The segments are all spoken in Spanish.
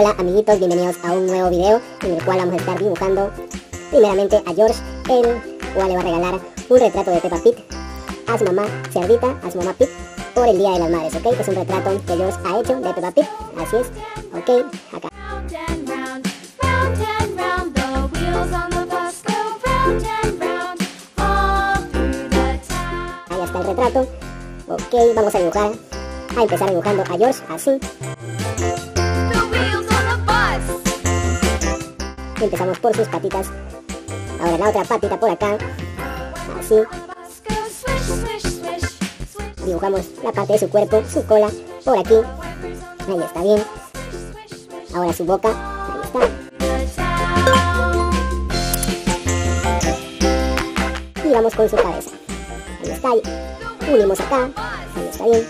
Hola amiguitos, bienvenidos a un nuevo video en el cual vamos a estar dibujando primeramente a George, el cual le va a regalar un retrato de Peppa Pig a su mamá Cerdita, a su mamá Pig, por el Día de las Madres, ¿ok? Es un retrato que George ha hecho de Peppa Pig, así es, ok, acá. Ahí está el retrato, ok, vamos a dibujar, a empezar dibujando a George, así. Empezamos por sus patitas, ahora la otra patita por acá, así. Dibujamos la parte de su cuerpo, su cola, por aquí, ahí está bien. Ahora su boca, ahí está. Y vamos con su cabeza, ahí está, unimos acá, ahí está bien.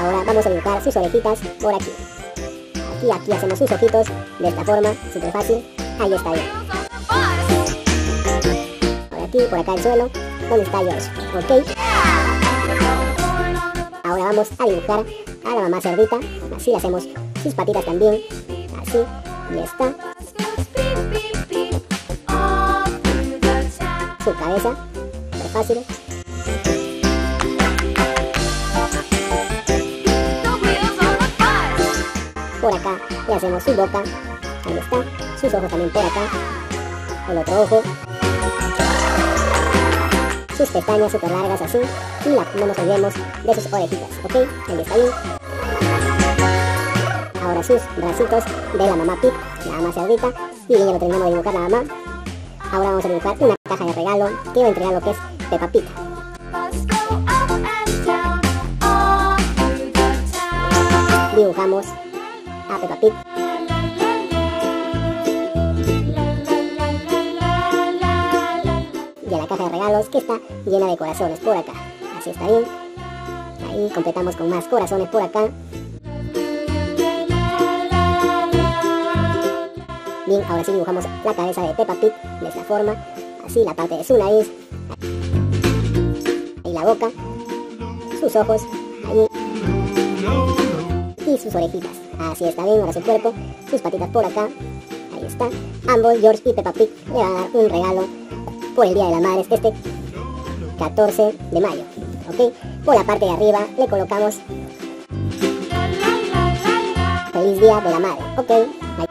Ahora vamos a dibujar sus orejitas por aquí. Y aquí hacemos sus ojitos, de esta forma, súper fácil, ahí está bien. Por aquí, por acá el suelo, donde está George, ok. Ahora vamos a dibujar a la mamá Cerdita, así le hacemos sus patitas también, así, y está. Su cabeza, súper fácil. Por acá le hacemos su boca, ahí está, sus ojos también por acá, el otro ojo, sus pestañas súper largas así, y no nos olvidemos de sus orejitas, ok, ahí está bien. Ahora sus bracitos de la mamá Pig, la mamá Cerdita, y ya lo terminamos de dibujar la mamá. Ahora vamos a dibujar una caja de regalo que va a entregar lo que es Peppa Pig. Dibujamos a Peppa Pig. Y a la caja de regalos que está llena de corazones por acá. Así está bien. Ahí completamos con más corazones por acá. Bien, ahora sí dibujamos la cabeza de Peppa Pig de esta forma. Así la parte de su nariz. Ahí la boca. Sus ojos. Ahí. Y sus orejitas. Así está bien, ahora su cuerpo, sus patitas por acá, ahí está. Ambos, George y Peppa Pig, le van a dar un regalo por el Día de las Madres, este 14 de mayo, ¿ok? Por la parte de arriba le colocamos Feliz Día de la Madre, ¿ok? Ahí.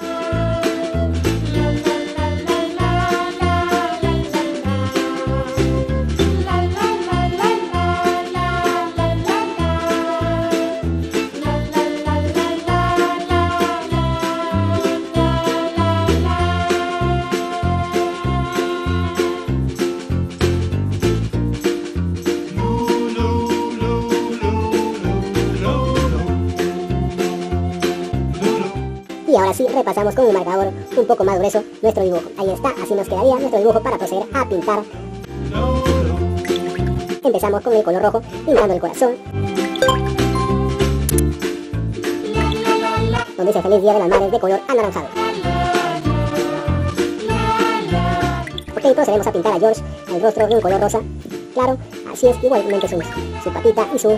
Ahora sí, repasamos con un marcador un poco más grueso nuestro dibujo. Ahí está, así nos quedaría nuestro dibujo para proceder a pintar. Empezamos con el color rojo, pintando el corazón. Donde dice Feliz Día de las Madres de color anaranjado. Ok, procedemos a pintar a George el rostro de un color rosa. Claro, así es, igualmente su patita y su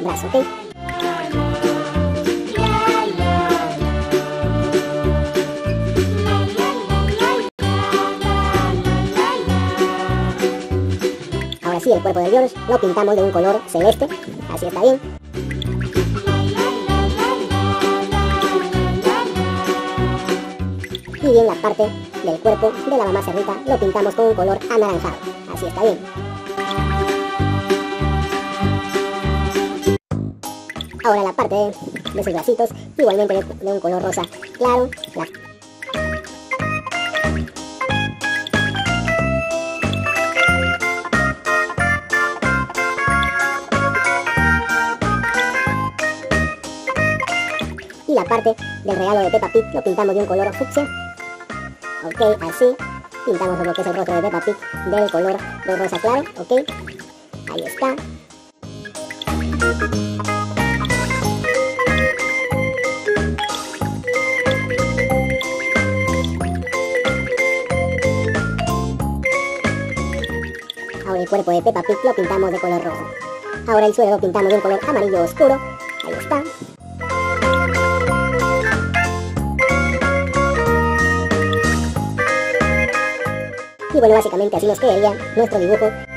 brazo, ok. Así el cuerpo de George lo pintamos de un color celeste, así está bien. Y bien la parte del cuerpo de la mamá Cerdita lo pintamos con un color anaranjado, así está bien. Ahora la parte de sus bracitos, igualmente de un color rosa claro. La parte del regalo de Peppa Pig lo pintamos de un color fucsia, ok, así, pintamos lo que es el rostro de Peppa Pig del color de rosa claro, ok, ahí está. Ahora el cuerpo de Peppa Pig lo pintamos de color rojo, ahora el suelo lo pintamos de un color amarillo oscuro, ahí Peppa. Y bueno, básicamente así nos quedaría nuestro dibujo.